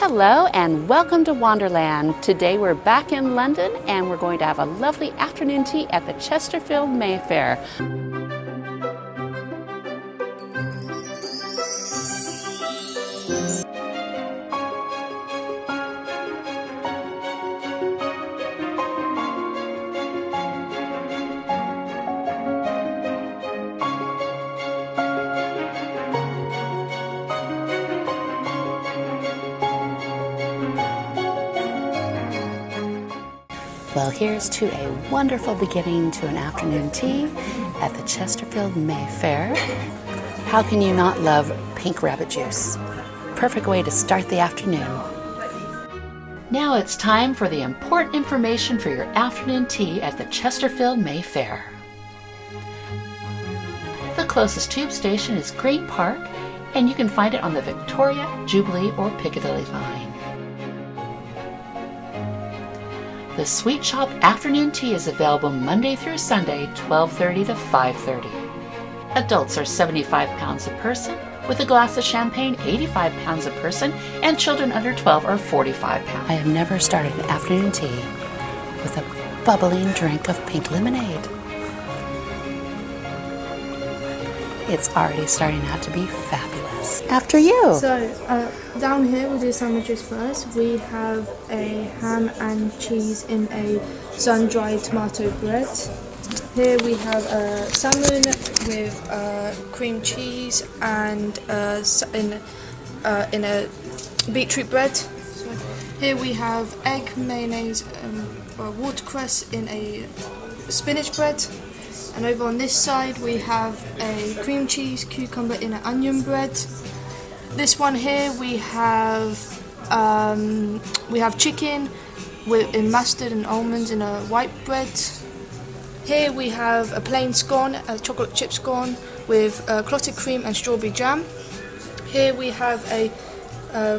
Hello and welcome to Wonderland. Today we're back in London and we're going to have a lovely afternoon tea at the Chesterfield Mayfair. Well, here's to a wonderful beginning to an afternoon tea at the Chesterfield Mayfair. How can you not love pink rabbit juice? Perfect way to start the afternoon. Now it's time for the important information for your afternoon tea at the Chesterfield Mayfair. The closest tube station is Green Park, and you can find it on the Victoria, Jubilee, or Piccadilly line. The Sweet Shop Afternoon Tea is available Monday through Sunday, 12:30 to 5:30. Adults are £75 a person, with a glass of champagne £85 a person, and children under 12 are £45. I have never started an afternoon tea with a bubbling drink of pink lemonade. It's already starting out to be fabulous. After you! So, down here we'll do sandwiches first. We have a ham and cheese in a sun-dried tomato bread. Here we have a salmon with cream cheese and in a beetroot bread. Sorry. Here we have egg, mayonnaise, watercress in a spinach bread. And over on this side we have a cream cheese, cucumber in an onion bread. This one here we have chicken in mustard and almonds in a white bread. Here we have a plain scone, a chocolate chip scone with clotted cream and strawberry jam. Here we have a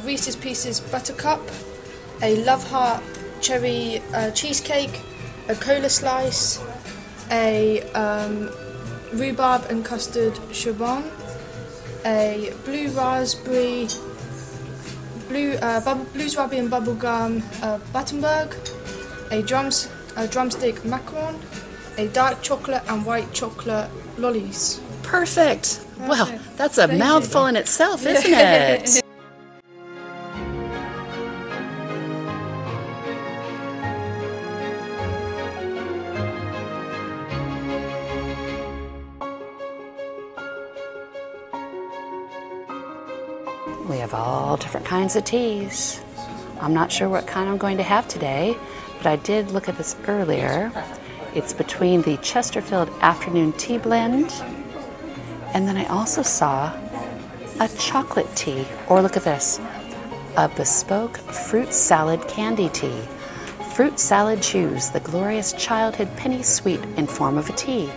Reese's Pieces buttercup, a love heart cherry cheesecake, a cola slice, a rhubarb and custard chevron, a blueberry and bubblegum Battenberg, a drumstick macaron, a dark chocolate and white chocolate lollies. Perfect! Well, that's a mouthful in itself, isn't it? We have all different kinds of teas. I'm not sure what kind I'm going to have today, but I did look at this earlier. It's between the Chesterfield Afternoon Tea Blend, and then I also saw a chocolate tea, or look at this, a bespoke fruit salad candy tea. Fruit salad chews, the glorious childhood penny sweet in form of a tea.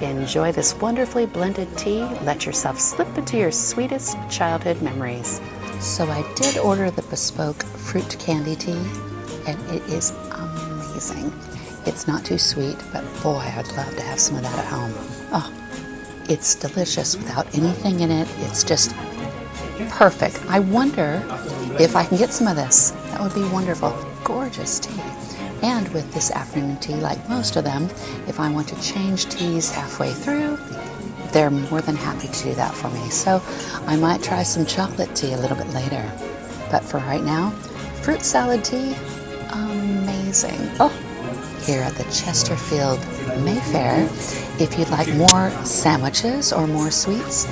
Enjoy this wonderfully blended tea. Let yourself slip into your sweetest childhood memories. So I did order the bespoke fruit candy tea, and it is amazing. It's not too sweet, but boy, I'd love to have some of that at home. Oh, it's delicious without anything in it. It's just perfect. I wonder if I can get some of this. That would be wonderful. Gorgeous tea. And with this afternoon tea, like most of them, if I want to change teas halfway through, they're more than happy to do that for me. So I might try some chocolate tea a little bit later. But for right now, fruit salad tea, amazing. Oh, here at the Chesterfield Mayfair, if you'd like more sandwiches or more sweets,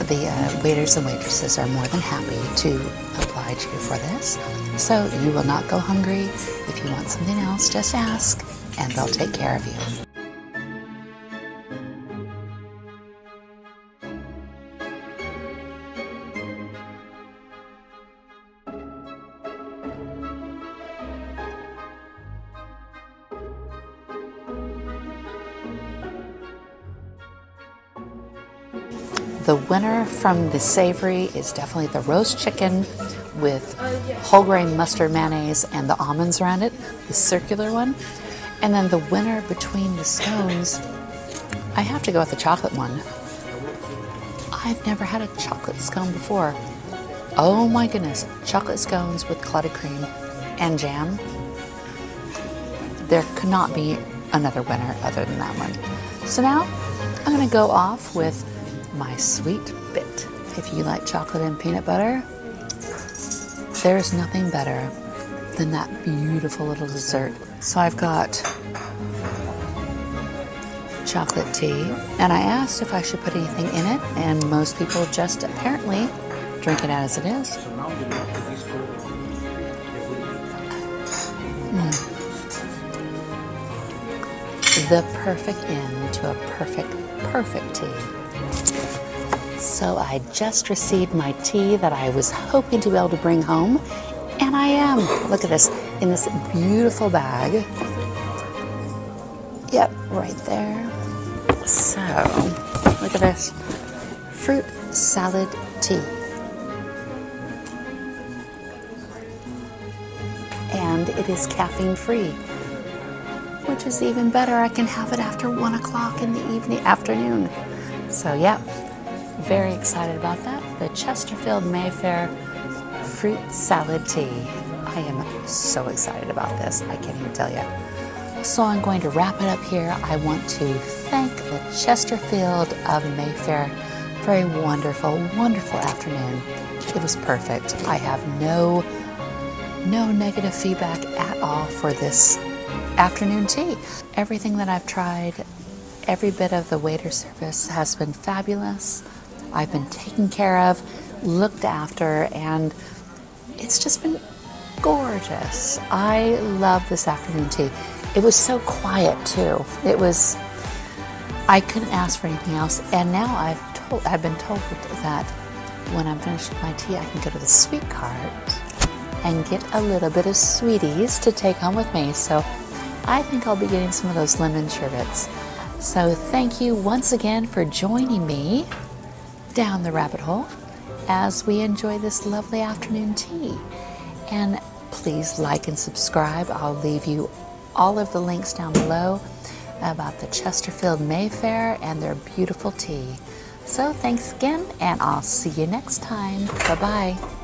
the waiters and waitresses are more than happy to oblige you for this. So you will not go hungry. If you want something else, just ask and they'll take care of you. The winner from the savory is definitely the roast chicken with whole grain mustard mayonnaise and the almonds around it, the circular one. And then the winner between the scones, I have to go with the chocolate one. I've never had a chocolate scone before. Oh my goodness, chocolate scones with clotted cream and jam. There could not be another winner other than that one. So now I'm gonna go off with my sweet bit. If you like chocolate and peanut butter, there's nothing better than that beautiful little dessert. So I've got chocolate tea, and I asked if I should put anything in it, and most people just apparently drink it as it is. The perfect end to a perfect tea. So I just received my tea that I was hoping to be able to bring home, and I am. Look at this, in this beautiful bag. Yep, right there. So, look at this. Fruit salad tea. And it is caffeine free, which is even better. I can have it after 1 o'clock in the afternoon. So yeah, very excited about that. The Chesterfield Mayfair fruit salad tea. I am so excited about this. I can't even tell you. So I'm going to wrap it up here. I want to thank the Chesterfield of Mayfair for a wonderful, wonderful afternoon. It was perfect. I have no negative feedback at all for this afternoon tea. Everything that I've tried, every bit of the waiter service has been fabulous. I've been taken care of, looked after, and it's just been gorgeous. I love this afternoon tea. It was so quiet too. It was, I couldn't ask for anything else, and now I've been told that when I'm finished with my tea, I can go to the sweet cart and get a little bit of sweeties to take home with me. So I think I'll be getting some of those lemon sherbets. So thank you once again for joining me down the rabbit hole as we enjoy this lovely afternoon tea. And please like and subscribe. I'll leave you all of the links down below about the Chesterfield Mayfair and their beautiful tea. So thanks again, and I'll see you next time. Bye-bye.